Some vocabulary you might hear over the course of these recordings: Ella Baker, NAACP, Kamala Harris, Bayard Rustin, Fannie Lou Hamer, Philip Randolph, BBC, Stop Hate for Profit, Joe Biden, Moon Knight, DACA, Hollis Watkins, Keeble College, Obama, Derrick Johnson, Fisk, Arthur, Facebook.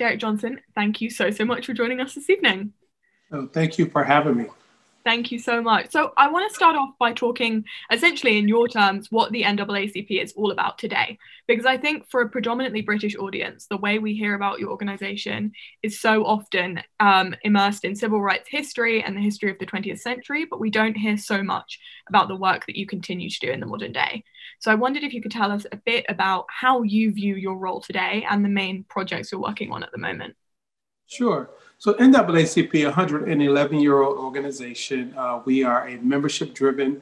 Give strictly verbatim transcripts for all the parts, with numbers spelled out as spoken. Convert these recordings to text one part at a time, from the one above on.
Derrick Johnson, thank you so, so much for joining us this evening. Oh, thank you for having me. Thank you so much. So I want to start off by talking essentially in your terms what the N double A C P is all about today, because I think for a predominantly British audience, the way we hear about your organisation is so often um, immersed in civil rights history and the history of the twentieth century, but we don't hear so much about the work that you continue to do in the modern day. So I wondered if you could tell us a bit about how you view your role today and the main projects you're working on at the moment. Sure. So N double A C P, a one hundred eleven year old organization, uh, we are a membership driven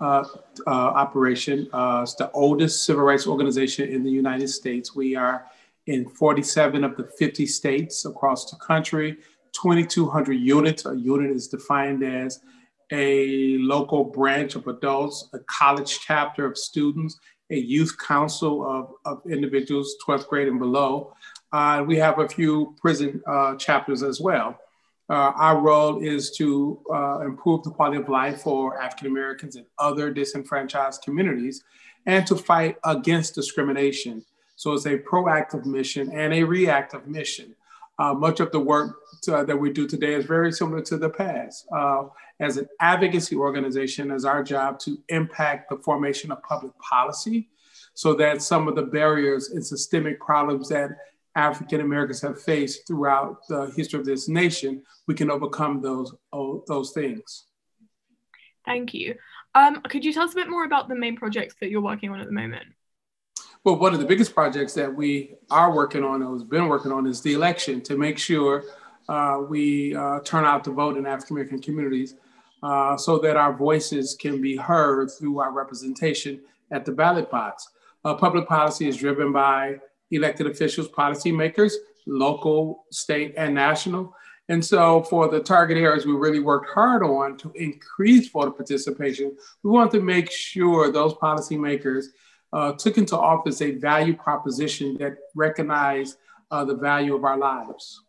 uh, uh, operation. Uh, it's the oldest civil rights organization in the United States. We are in forty-seven of the fifty states across the country, twenty-two hundred units. A unit is defined as a local branch of adults, a college chapter of students, a youth council of, of individuals, twelfth grade and below. Uh, we have a few prison uh, chapters as well. Uh, our role is to uh, improve the quality of life for African Americans and other disenfranchised communities and to fight against discrimination. So it's a proactive mission and a reactive mission. Uh, much of the work to, that we do today is very similar to the past. Uh, as an advocacy organization, it's our job to impact the formation of public policy so that some of the barriers and systemic problems that African Americans have faced throughout the history of this nation, we can overcome those, those things. Thank you. Um, could you tell us a bit more about the main projects that you're working on at the moment? Well, one of the biggest projects that we are working on, or has been working on, is the election to make sure uh, we uh, turn out to vote in African American communities uh, so that our voices can be heard through our representation at the ballot box. Uh, public policy is driven by elected officials, policymakers, local, state, and national. And so for the target areas we really worked hard on to increase voter participation, we want to make sure those policymakers uh, took into office a value proposition that recognized uh, the value of our lives.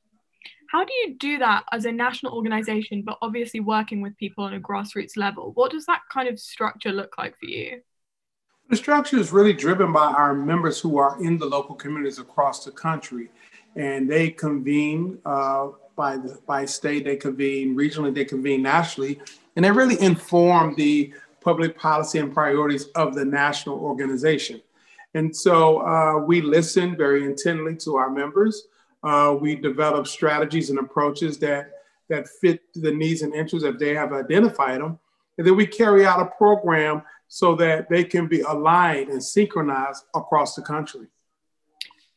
How do you do that as a national organization, but obviously working with people on a grassroots level? What does that kind of structure look like for you? The structure is really driven by our members who are in the local communities across the country, and they convene uh, by, the, by state, they convene regionally, they convene nationally, and they really inform the public policy and priorities of the national organization. And so uh, we listen very intently to our members. Uh, we develop strategies and approaches that, that fit the needs and interests if they have identified them, and then we carry out a program so that they can be aligned and synchronized across the country.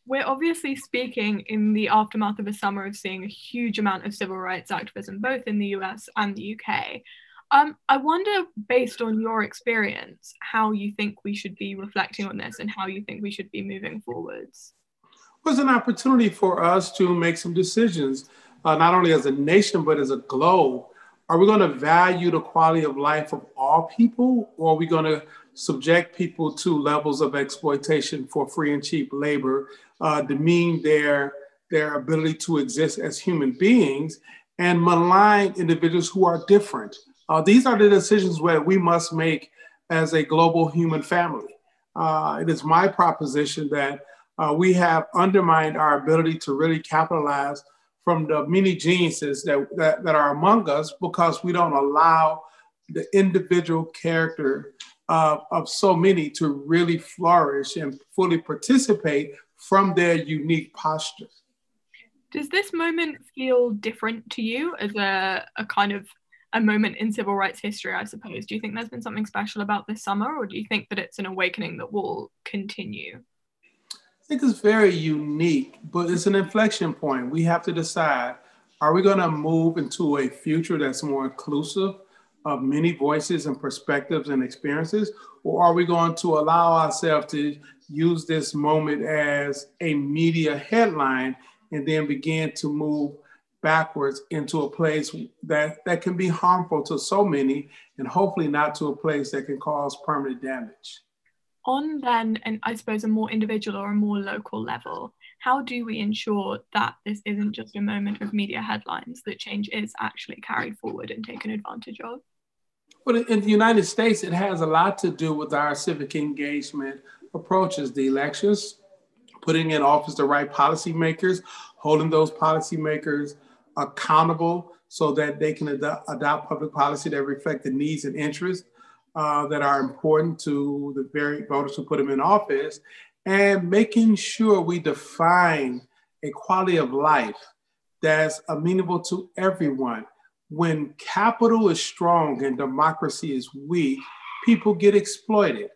We're obviously speaking in the aftermath of a summer of seeing a huge amount of civil rights activism, both in the U S and the U K. Um, I wonder, based on your experience, how you think we should be reflecting on this and how you think we should be moving forwards. It was an opportunity for us to make some decisions, uh, not only as a nation, but as a globe. Are we going to value the quality of life of all people, or are we going to subject people to levels of exploitation for free and cheap labor, uh, demean their, their ability to exist as human beings, and malign individuals who are different? Uh, these are the decisions where we must make as a global human family. Uh, it is my proposition that uh, we have undermined our ability to really capitalize from the many geniuses that, that, that are among us, because we don't allow the individual character uh, of so many to really flourish and fully participate from their unique posture. Does this moment feel different to you as a, a kind of a moment in civil rights history, I suppose? Do you think there's been something special about this summer, or do you think that it's an awakening that will continue? I think it's very unique, but it's an inflection point. We have to decide, are we going to move into a future that's more inclusive of many voices and perspectives and experiences, or are we going to allow ourselves to use this moment as a media headline and then begin to move backwards into a place that, that can be harmful to so many, and hopefully not to a place that can cause permanent damage? On then, and I suppose a more individual or a more local level, how do we ensure that this isn't just a moment of media headlines, that change is actually carried forward and taken advantage of? Well, in the United States, it has a lot to do with our civic engagement approaches, the elections, putting in office the right policymakers, holding those policymakers accountable so that they can ad- adopt public policy that reflect the needs and interests uh, that are important to the very voters who put them in office, and making sure we define a quality of life that's amenable to everyone. When capital is strong and democracy is weak, people get exploited.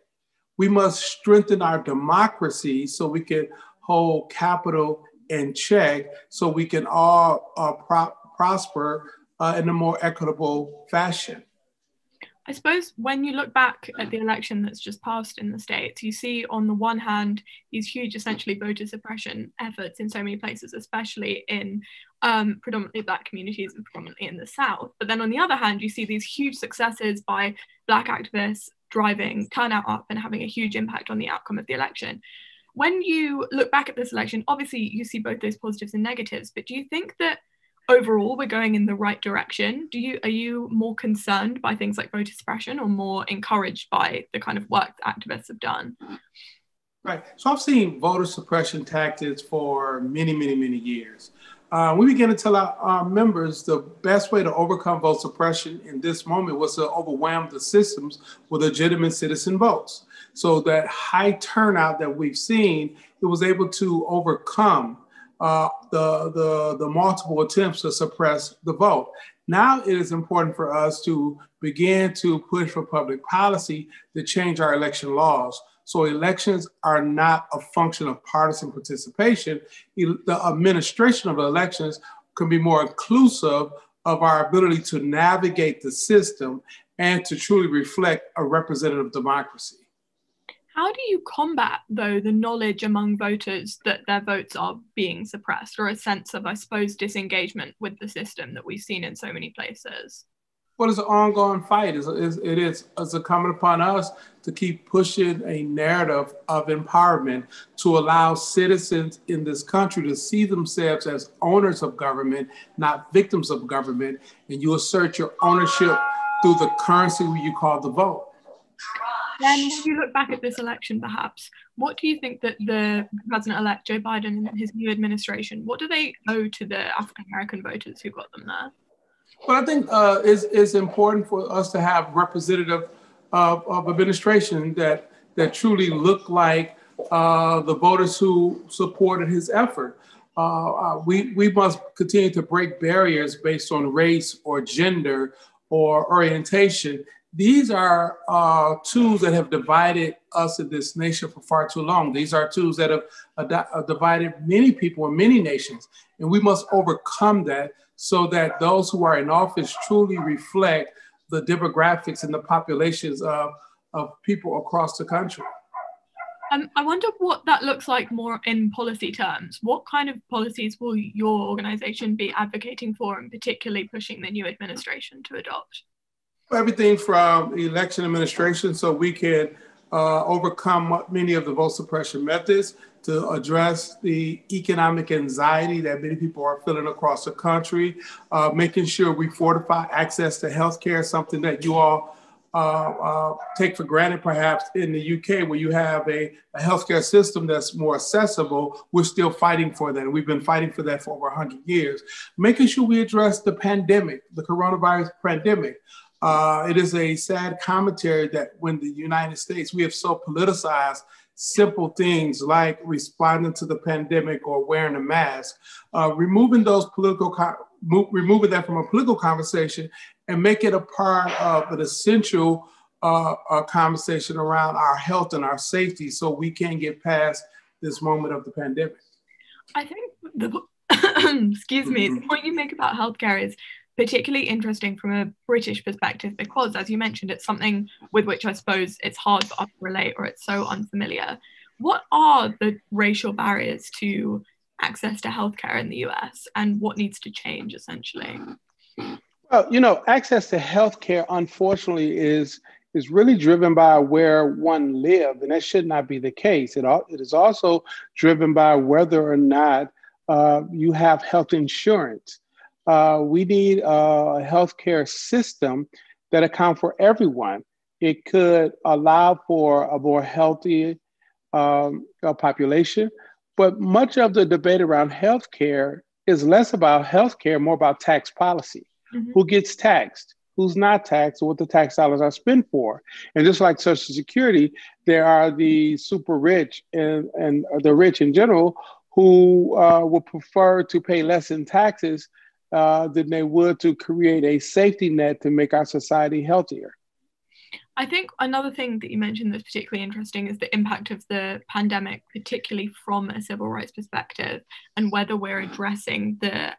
We must strengthen our democracy so we can hold capital in check, so we can all uh, pro- prosper uh, in a more equitable fashion. I suppose when you look back at the election that's just passed in the States, you see on the one hand these huge essentially voter suppression efforts in so many places, especially in um, predominantly Black communities and predominantly in the South. But then on the other hand, you see these huge successes by Black activists driving turnout up and having a huge impact on the outcome of the election. When you look back at this election, obviously you see both those positives and negatives, but do you think that overall, we're going in the right direction? Do you, are you more concerned by things like voter suppression or more encouraged by the kind of work that activists have done? Right. So I've seen voter suppression tactics for many, many, many years. Uh, we began to tell our, our members the best way to overcome voter suppression in this moment was to overwhelm the systems with legitimate citizen votes. So that high turnout that we've seen, it was able to overcome Uh, the, the, the multiple attempts to suppress the vote. Now it is important for us to begin to push for public policy to change our election laws. So elections are not a function of partisan participation. The administration of elections can be more inclusive of our ability to navigate the system and to truly reflect a representative democracy. How do you combat, though, the knowledge among voters that their votes are being suppressed, or a sense of, I suppose, disengagement with the system that we've seen in so many places? Well, it's an ongoing fight. It's, it's, it is it's incumbent upon us to keep pushing a narrative of empowerment to allow citizens in this country to see themselves as owners of government, not victims of government, and you assert your ownership through the currency you call the vote. Then when you look back at this election, perhaps, what do you think that the president-elect Joe Biden and his new administration, what do they owe to the African-American voters who got them there? Well, I think uh, it's, it's important for us to have representative uh, of administration that, that truly look like uh, the voters who supported his effort. Uh, we, we must continue to break barriers based on race or gender or orientation. These are uh, tools that have divided us in this nation for far too long. These are tools that have ad- divided many people in many nations, and we must overcome that so that those who are in office truly reflect the demographics and the populations of, of people across the country. Um, I wonder what that looks like more in policy terms. What kind of policies will your organization be advocating for and particularly pushing the new administration to adopt? Everything from election administration so we can uh, overcome many of the vote suppression methods to address the economic anxiety that many people are feeling across the country, uh, making sure we fortify access to healthcare, something that you all uh, uh, take for granted perhaps in the U K where you have a, a healthcare system that's more accessible. We're still fighting for that. We've been fighting for that for over one hundred years. Making sure we address the pandemic, the coronavirus pandemic. Uh, it is a sad commentary that when the United States, we have so politicized simple things like responding to the pandemic or wearing a mask, uh, removing those political, co- removing that from a political conversation and make it a part of an essential uh, a conversation around our health and our safety so we can get past this moment of the pandemic. I think, the, excuse me, mm-hmm. the point you make about healthcare is particularly interesting from a British perspective because, as you mentioned, it's something with which I suppose it's hard for us to relate or it's so unfamiliar. What are the racial barriers to access to healthcare in the U S and what needs to change, essentially? Well, you know, access to healthcare, unfortunately, is is really driven by where one lives, and that should not be the case. It, it is also driven by whether or not uh, you have health insurance. Uh, we need a healthcare system that accounts for everyone. It could allow for a more healthy um, population, But much of the debate around healthcare is less about healthcare, more about tax policy. Mm-hmm. Who gets taxed, who's not taxed, what the tax dollars are spent for. And just like Social Security, there are the super rich and, and the rich in general who uh, would prefer to pay less in taxes uh, than they would to create a safety net to make our society healthier. I think another thing that you mentioned that's particularly interesting is the impact of the pandemic, particularly from a civil rights perspective, and whether we're addressing the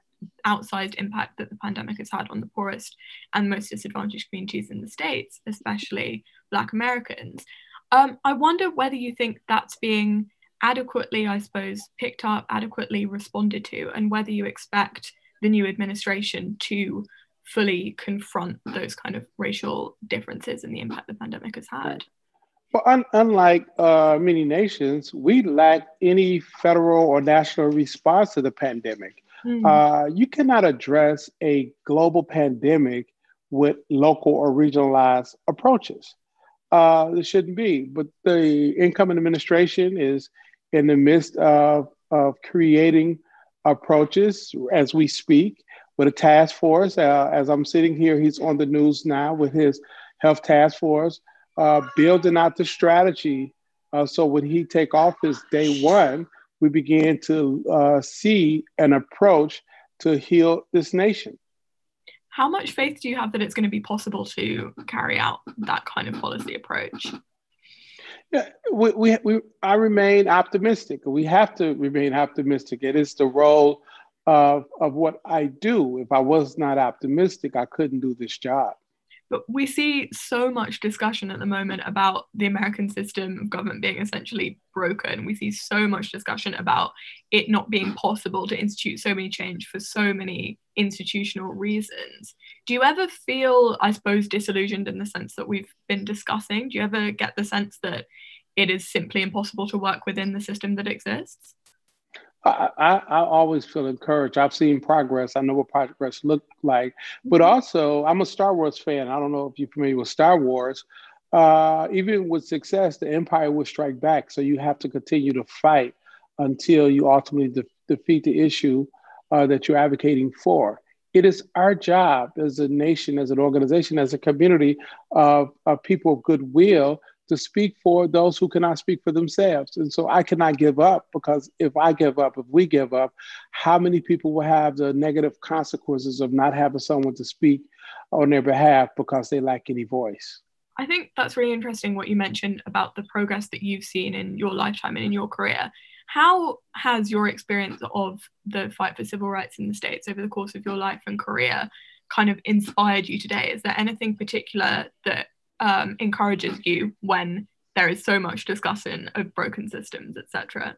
outsized impact that the pandemic has had on the poorest and most disadvantaged communities in the States, especially Black Americans. Um, I wonder whether you think that's being adequately, I suppose, picked up, adequately responded to, and whether you expect the new administration to fully confront those kind of racial differences and the impact the pandemic has had. Well, un- unlike uh, many nations, we lack any federal or national response to the pandemic. Mm. Uh, you cannot address a global pandemic with local or regionalized approaches. Uh, there shouldn't be, but the incoming administration is in the midst of, of creating approaches as we speak, with a task force. Uh, as I'm sitting here, he's on the news now with his health task force, uh, building out the strategy. Uh, so when he take office day one, we begin to uh, see an approach to heal this nation. How much faith do you have that it's going to be possible to carry out that kind of policy approach? Yeah, we, we, we, I remain optimistic. We have to remain optimistic. It is the role Of, of what I do. If I was not optimistic, I couldn't do this job. But we see so much discussion at the moment about the American system of government being essentially broken. We see so much discussion about it not being possible to institute so many change for so many institutional reasons. Do you ever feel, I suppose, disillusioned in the sense that we've been discussing? Do you ever get the sense that it is simply impossible to work within the system that exists? I, I, I always feel encouraged. I've seen progress. I know what progress looked like. But also, I'm a Star Wars fan. I don't know if you're familiar with Star Wars. Uh, even with success, the Empire will strike back. So you have to continue to fight until you ultimately de- defeat the issue uh, that you're advocating for. It is our job as a nation, as an organization, as a community of, of people of goodwill to speak for those who cannot speak for themselves. And so I cannot give up, because if I give up, if we give up, how many people will have the negative consequences of not having someone to speak on their behalf because they lack any voice? I think that's really interesting what you mentioned about the progress that you've seen in your lifetime and in your career. How has your experience of the fight for civil rights in the States over the course of your life and career kind of inspired you today? Is there anything particular that Um, encourages you when there is so much discussion of broken systems, et cetera?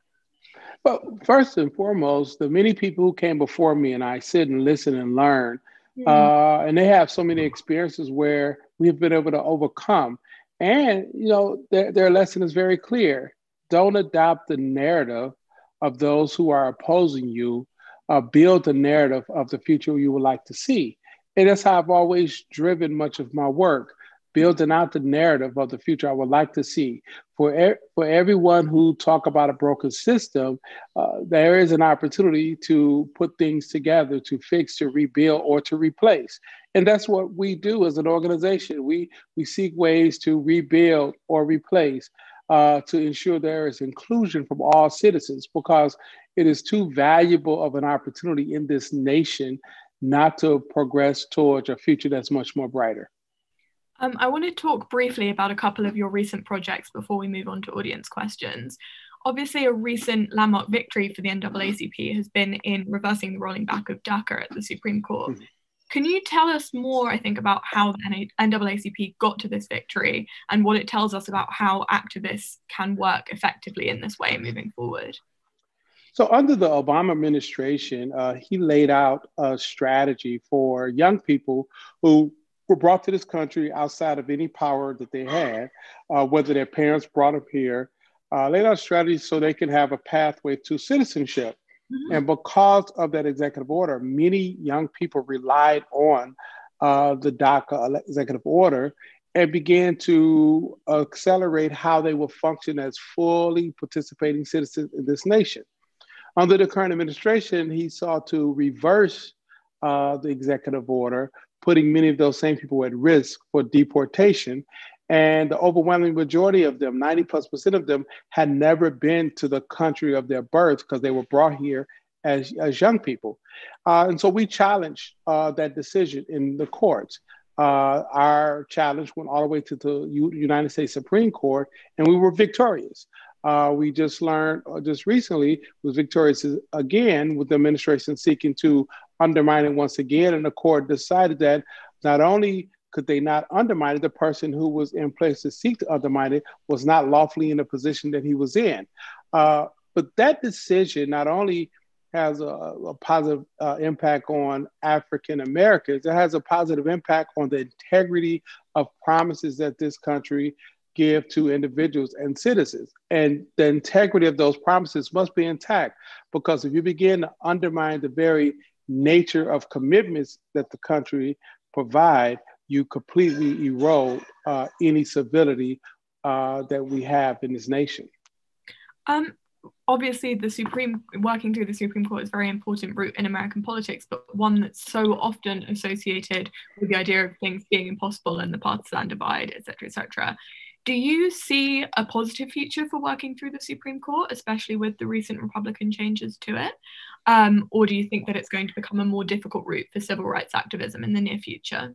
Well, first and foremost, the many people who came before me, and I sit and listen and learn, mm. uh, and they have so many experiences where we've been able to overcome. And, you know, their, their lesson is very clear. Don't adopt the narrative of those who are opposing you. Uh, build the narrative of the future you would like to see. And that's how I've always driven much of my work, building out the narrative of the future I would like to see. For er- for everyone who talk about a broken system, uh, there is an opportunity to put things together, to fix, to rebuild, or to replace. And that's what we do as an organization. We, we seek ways to rebuild or replace uh, to ensure there is inclusion from all citizens, because it is too valuable of an opportunity in this nation not to progress towards a future that's much more brighter. Um, I want to talk briefly about a couple of your recent projects before we move on to audience questions. Obviously, a recent landmark victory for the N double A C P has been in reversing the rolling back of DACA at the Supreme Court. Can you tell us more, I think, about how the N double A C P got to this victory and what it tells us about how activists can work effectively in this way moving forward? So under the Obama administration, uh, he laid out a strategy for young people who were brought to this country outside of any power that they had, uh, whether their parents brought them here, uh, laid out strategies so they can have a pathway to citizenship. Mm-hmm. And because of that executive order, many young people relied on uh, the DACA executive order and began to accelerate how they will function as fully participating citizens in this nation. Under the current administration, he sought to reverse uh, the executive order, putting many of those same people at risk for deportation. And the overwhelming majority of them, ninety plus percent of them, had never been to the country of their birth because they were brought here as, as young people. Uh, and so we challenged uh, that decision in the courts. Uh, our challenge went all the way to the U- United States Supreme Court, and we were victorious. Uh, we just learned uh, just recently was victorious again, with the administration seeking to undermine it once again. And the court decided that not only could they not undermine it, the person who was in place to seek to undermine it was not lawfully in the position that he was in. Uh, but that decision not only has a, a positive uh, impact on African Americans, it has a positive impact on the integrity of promises that this country give to individuals and citizens. And the integrity of those promises must be intact, because if you begin to undermine the very nature of commitments that the country provide, you completely erode uh, any civility uh, that we have in this nation. Um, obviously, the Supreme, working through the Supreme Court is a very important route in American politics, but one that's so often associated with the idea of things being impossible and the partisan divide, et cetera, et cetera. Do you see a positive future for working through the Supreme Court, especially with the recent Republican changes to it? Um, or do you think that it's going to become a more difficult route for civil rights activism in the near future?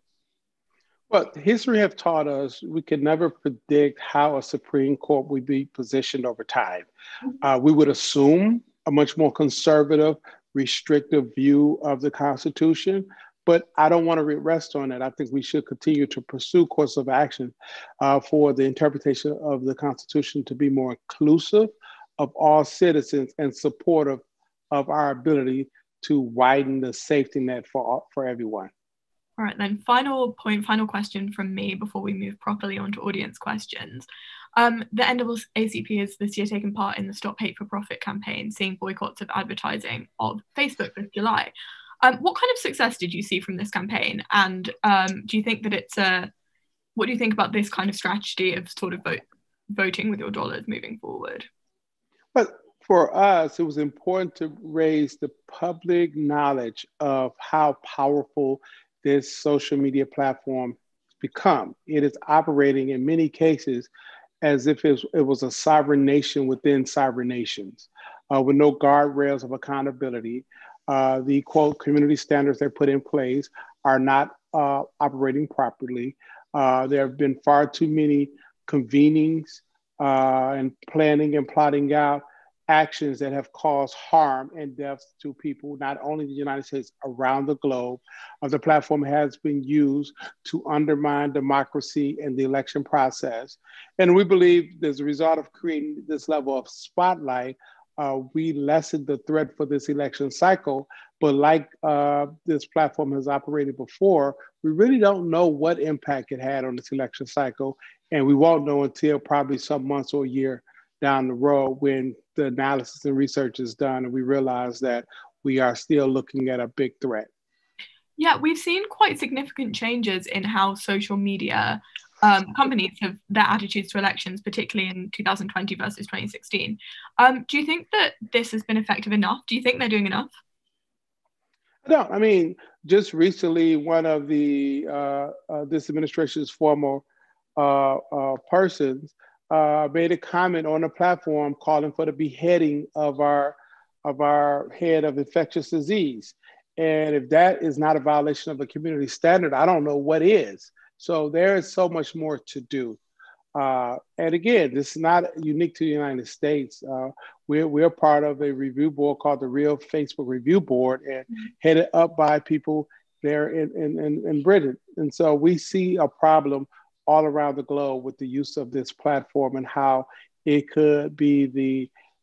Well, history have taught us we could never predict how a Supreme Court would be positioned over time. Uh, we would assume a much more conservative, restrictive view of the Constitution, but I don't want to rest on it. I think we should continue to pursue course of action uh, for the interpretation of the Constitution to be more inclusive of all citizens and supportive of our ability to widen the safety net for, for everyone. All right, then, final point, final question from me before we move properly on to audience questions. Um, the N double A C P has this year taken part in the Stop Hate for Profit campaign, seeing boycotts of advertising of Facebook this July. Um, what kind of success did you see from this campaign? And um, do you think that it's a, what do you think about this kind of strategy of sort of vote, voting with your dollars moving forward? But for us, it was important to raise the public knowledge of how powerful this social media platform become. It is operating in many cases as if it was a sovereign nation within sovereign nations, uh, with no guardrails of accountability. Uh, the, quote, community standards they put in place are not uh, operating properly. Uh, there have been far too many convenings uh, and planning and plotting out actions that have caused harm and deaths to people, not only in the United States, around the globe. Uh, the platform has been used to undermine democracy and the election process. And we believe, as a result of creating this level of spotlight, uh, we lessened the threat for this election cycle. But like uh, this platform has operated before, we really don't know what impact it had on this election cycle. And we won't know until probably some months or a year down the road, when the analysis and research is done and we realize that we are still looking at a big threat. Yeah, we've seen quite significant changes in how social media um, companies have their attitudes to elections, particularly in two thousand twenty versus twenty sixteen. Um, do you think that this has been effective enough? Do you think they're doing enough? No, I mean, just recently, one of the uh, uh, this administration's former uh, uh, persons Uh, made a comment on the platform calling for the beheading of our of our head of infectious disease. And if that is not a violation of a community standard, I don't know what is. So there is so much more to do. Uh, and again, this is not unique to the United States. Uh, we're, we're part of a review board called the Real Facebook Review Board, and mm-hmm. headed up by people there in, in, in, in Britain. And so we see a problem all around the globe with the use of this platform and how it could be the,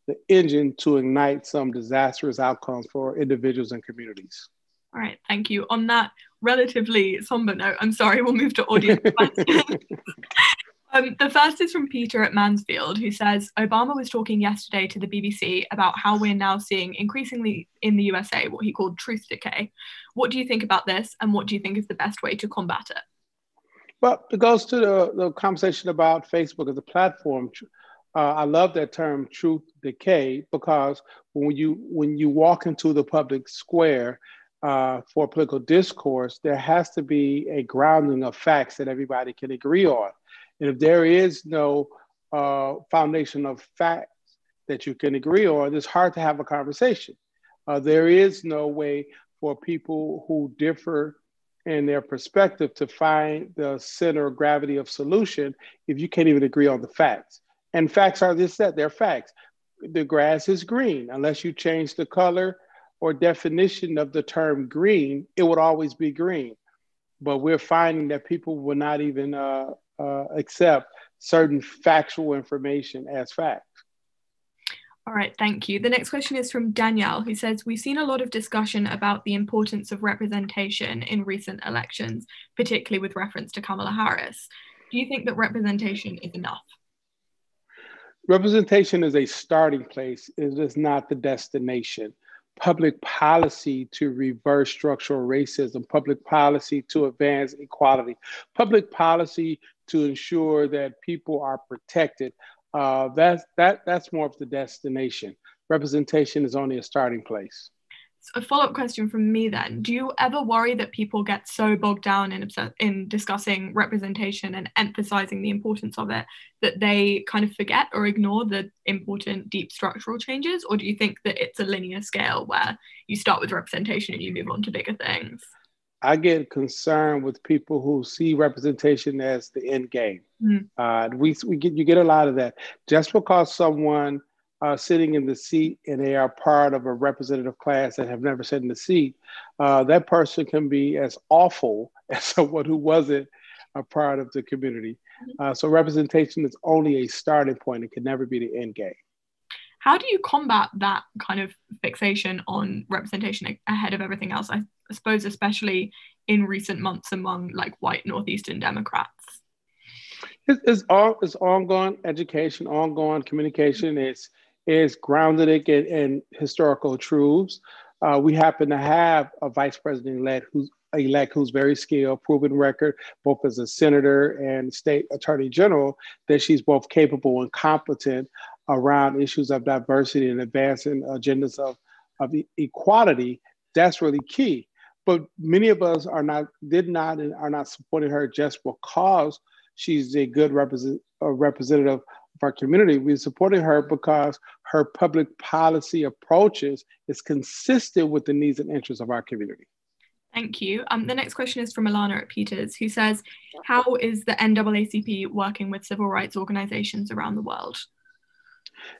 the engine to ignite some disastrous outcomes for individuals and communities. All right, thank you. On that relatively somber note, I'm sorry, we'll move to audience questions. Um, the first is from Peter at Mansfield, who says, Obama was talking yesterday to the B B C about how we're now seeing increasingly in the U S A what he called truth decay. What do you think about this, and what do you think is the best way to combat it? But it goes to the, the conversation about Facebook as a platform. Uh, I love that term, truth decay, because when you when you walk into the public square uh, for political discourse, there has to be a grounding of facts that everybody can agree on. And if there is no uh, foundation of facts that you can agree on, it's hard to have a conversation. Uh, there is no way for people who differ in their perspective to find the center of gravity of solution if you can't even agree on the facts. And facts are this, that, they're facts. The grass is green. Unless you change the color or definition of the term green, it would always be green. But we're finding that people will not even uh, uh, accept certain factual information as facts. All right, thank you. The next question is from Danielle, who says, we've seen a lot of discussion about the importance of representation in recent elections, particularly with reference to Kamala Harris. Do you think that representation is enough? Representation is a starting place. It is not the destination. Public policy to reverse structural racism, public policy to advance equality, public policy to ensure that people are protected. Uh, that's, that, that's more of the destination. Representation is only a starting place. So a follow-up question from me then. Do you ever worry that people get so bogged down in, in discussing representation and emphasizing the importance of it that they kind of forget or ignore the important deep structural changes? Or do you think that it's a linear scale where you start with representation and you move on to bigger things? I get concerned with people who see representation as the end game. Mm. Uh, we, we get, you get a lot of that. Just because someone uh, sitting in the seat and they are part of a representative class that have never sat in the seat, uh, that person can be as awful as someone who wasn't a part of the community. Uh, so representation is only a starting point. It can never be the end game. How do you combat that kind of fixation on representation ahead of everything else? I suppose, especially in recent months among like white Northeastern Democrats. It's, it's, all, it's ongoing education, ongoing communication. It's, it's grounded in, in historical truths. Uh, we happen to have a vice president-elect who's, elect who's very skilled, proven record, both as a senator and state attorney general, that she's both capable and competent around issues of diversity and advancing agendas of, of equality. That's really key. But many of us are not, did not, and are not supporting her just because she's a good represent, a representative of our community. We're supporting her because her public policy approaches is consistent with the needs and interests of our community. Thank you. Um, the next question is from Alana at Peters, who says, how is the N double A C P working with civil rights organizations around the world?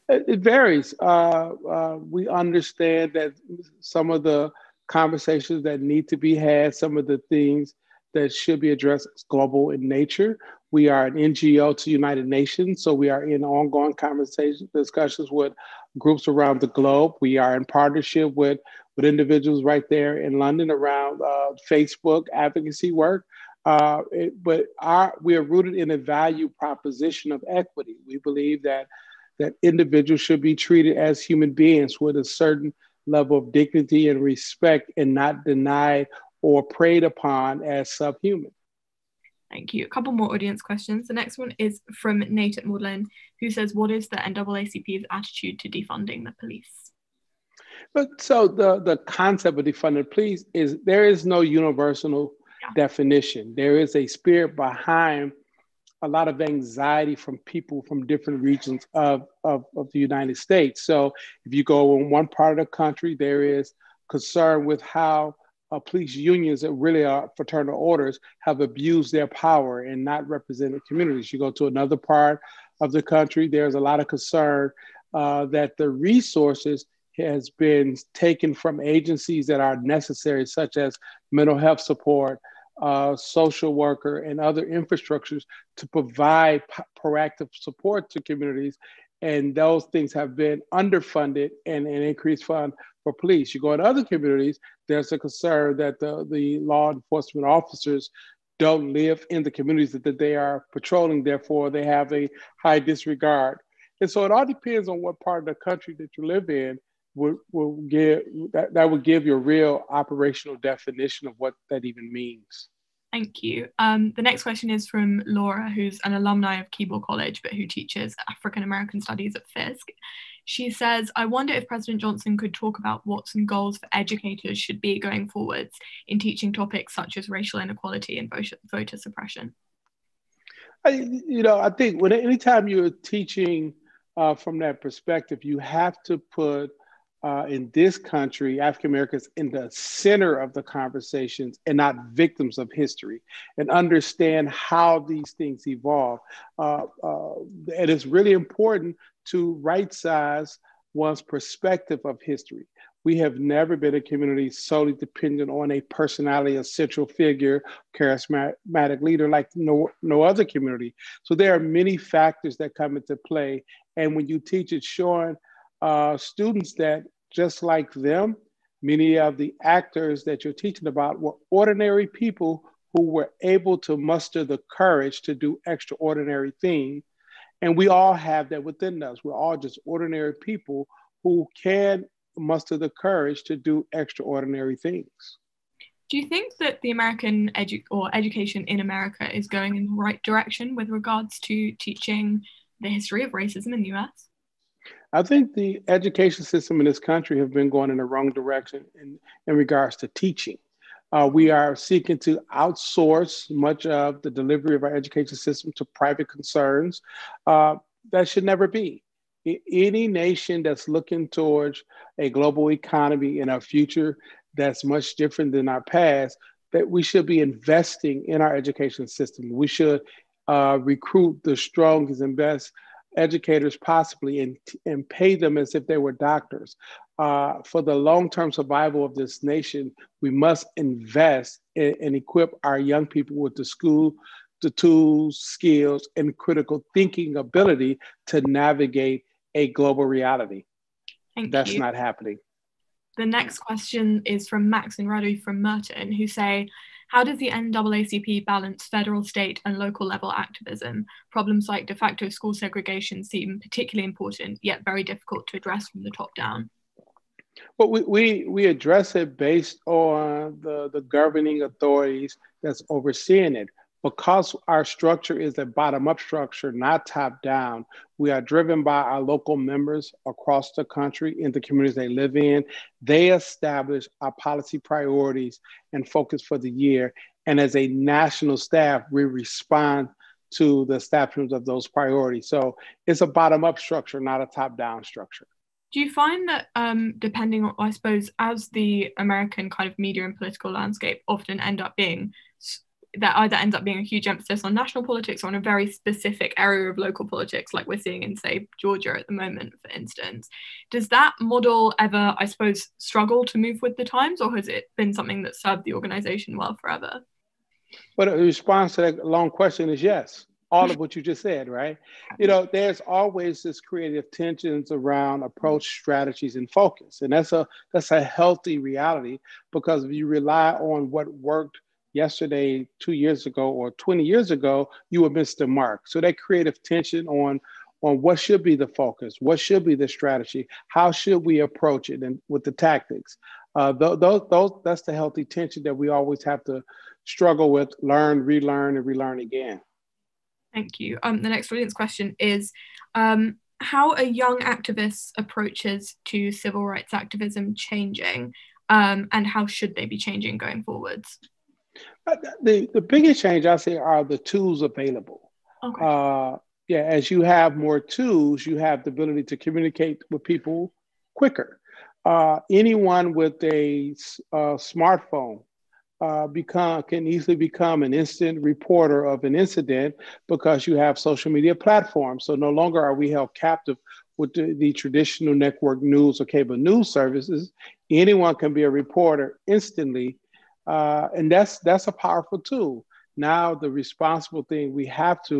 It varies. Uh, uh, we understand that some of the conversations that need to be had, some of the things that should be addressed is global in nature. We are an N G O to United Nations, so we are in ongoing conversations, discussions with groups around the globe. We are in partnership with, with individuals right there in London around uh, Facebook advocacy work. Uh, it, but our, we are rooted in a value proposition of equity. We believe that that individuals should be treated as human beings with a certain level of dignity and respect and not denied or preyed upon as subhuman. Thank you. A couple more audience questions. The next one is from Nate at Magdalen, who says, what is the N double A C P's attitude to defunding the police? But so the, the concept of defunding the police is there is no universal yeah. definition. There is a spirit behind a lot of anxiety from people from different regions of, of, of the United States. So if you go in one part of the country, there is concern with how uh, police unions that really are fraternal orders have abused their power and not represented communities. You go to another part of the country, there's a lot of concern uh, that the resources has been taken from agencies that are necessary, such as mental health support, Uh, social worker and other infrastructures to provide p- proactive support to communities. And those things have been underfunded and an increased fund for police. You go in other communities, there's a concern that the, the law enforcement officers don't live in the communities that, that they are patrolling. Therefore, they have a high disregard. And so it all depends on what part of the country that you live in. Will, will give, that, that will give you a real operational definition of what that even means. Thank you. Um, the next question is from Laura, who's an alumni of Keeble College, but who teaches African American Studies at Fisk. She says, I wonder if President Johnson could talk about what some goals for educators should be going forwards in teaching topics such as racial inequality and voter suppression. I, you know, I think when anytime you're teaching uh, from that perspective, you have to put Uh, in this country, African Americans in the center of the conversations and not victims of history, and understand how these things evolve. Uh, uh, and it's really important to right-size one's perspective of history. We have never been a community solely dependent on a personality, a central figure, charismatic leader like no, no other community. So there are many factors that come into play. And when you teach it, Sean, Uh, students that, just like them, many of the actors that you're teaching about were ordinary people who were able to muster the courage to do extraordinary things. And we all have that within us. We're all just ordinary people who can muster the courage to do extraordinary things. Do you think that the American edu- or education in America is going in the right direction with regards to teaching the history of racism in the U S? I think the education system in this country have been going in the wrong direction in, in regards to teaching. Uh, we are seeking to outsource much of the delivery of our education system to private concerns. Uh, that should never be. Any nation that's looking towards a global economy in our future that's much different than our past, that we should be investing in our education system. We should uh, recruit the strongest and best educators possibly and, and pay them as if they were doctors. Uh, for the long-term survival of this nation, we must invest in, and equip our young people with the school, the tools, skills, and critical thinking ability to navigate a global reality. Thank That's you. Not happening. The next question is from Max and Radu from Merton, who say, how does the N double A C P balance federal, state, and local level activism? Problems like de facto school segregation seem particularly important, yet very difficult to address from the top down. Well, we, we, we address it based on the, the governing authorities that's overseeing it. Because our structure is a bottom-up structure, not top-down, we are driven by our local members across the country in the communities they live in. They establish our policy priorities and focus for the year. And as a national staff, we respond to the establishment of those priorities. So it's a bottom-up structure, not a top-down structure. Do you find that um, depending on, I suppose, as the American kind of media and political landscape often end up being, that either ends up being a huge emphasis on national politics or on a very specific area of local politics, like we're seeing in, say, Georgia at the moment, for instance. Does that model ever, I suppose, struggle to move with the times, or has it been something that served the organization well forever? Well, the response to that long question is yes. All of what you just said, right? You know, there's always this creative tensions around approach, strategies, and focus. And that's a, that's a healthy reality, because if you rely on what worked yesterday, two years ago, or twenty years ago, you would miss the mark. So that creative tension on, on what should be the focus, what should be the strategy, how should we approach it, and with the tactics. Uh, those, those, those, that's the healthy tension that we always have to struggle with, learn, relearn, and relearn again. Thank you. Um, the next audience question is, um, how are young activists' approaches to civil rights activism changing, um, and how should they be changing going forwards? The, the biggest change I see are the tools available. Okay. Uh, yeah, as you have more tools, you have the ability to communicate with people quicker. Uh, anyone with a uh, smartphone uh, become, can easily become an instant reporter of an incident because you have social media platforms. So no longer are we held captive with the, the traditional network news or cable news services. Anyone can be a reporter instantly. Uh, and that's that's a powerful tool. Now the responsible thing, we have to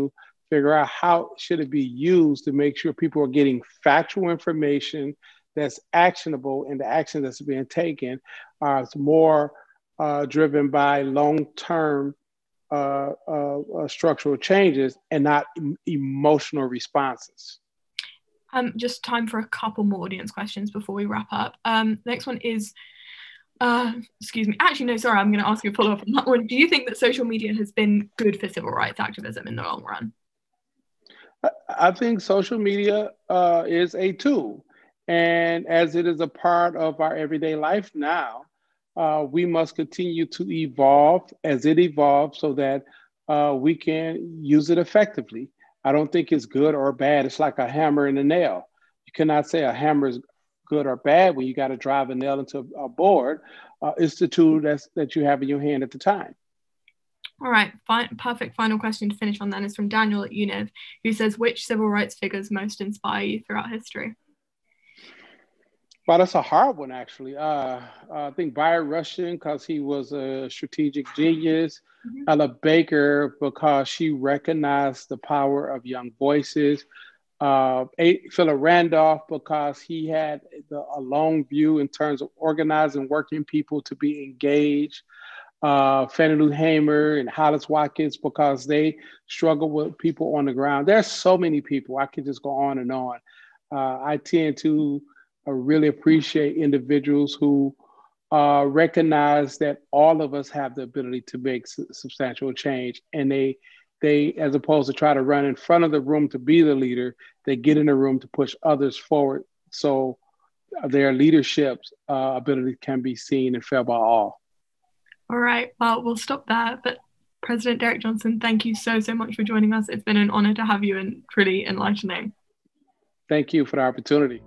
figure out how should it be used to make sure people are getting factual information that's actionable, and the action that's being taken uh, is more uh, driven by long-term uh, uh, uh, structural changes and not em- emotional responses. Um, just time for a couple more audience questions before we wrap up. Um, next one is, Uh, excuse me. Actually, no, sorry. I'm going to ask you a follow-up on that one. Do you think that social media has been good for civil rights activism in the long run? I think social media uh, is a tool. And as it is a part of our everyday life now, uh, we must continue to evolve as it evolves so that uh, we can use it effectively. I don't think it's good or bad. It's like a hammer and a nail. You cannot say a hammer is good or bad when you got to drive a nail into a board. Uh, it's the tool that's, that you have in your hand at the time. All right, fine, perfect final question to finish on then is from Daniel at U N I V, who says, which civil rights figures most inspire you throughout history? Well, that's a hard one, actually. Uh, I think Bayard Rustin, because he was a strategic genius. Mm-hmm. Ella Baker, because she recognized the power of young voices. Uh, Philip Randolph, because he had the, a long view in terms of organizing working people to be engaged. Uh, Fannie Lou Hamer and Hollis Watkins, because they struggle with people on the ground. There's so many people. I could just go on and on. Uh, I tend to... I really appreciate individuals who uh, recognize that all of us have the ability to make su- substantial change. And they, they, as opposed to try to run in front of the room to be the leader, they get in the room to push others forward. So their leadership's uh, ability can be seen and felt by all. All right, well, we'll stop there. But President Derrick Johnson, thank you so, so much for joining us. It's been an honor to have you and truly enlightening. Thank you for the opportunity.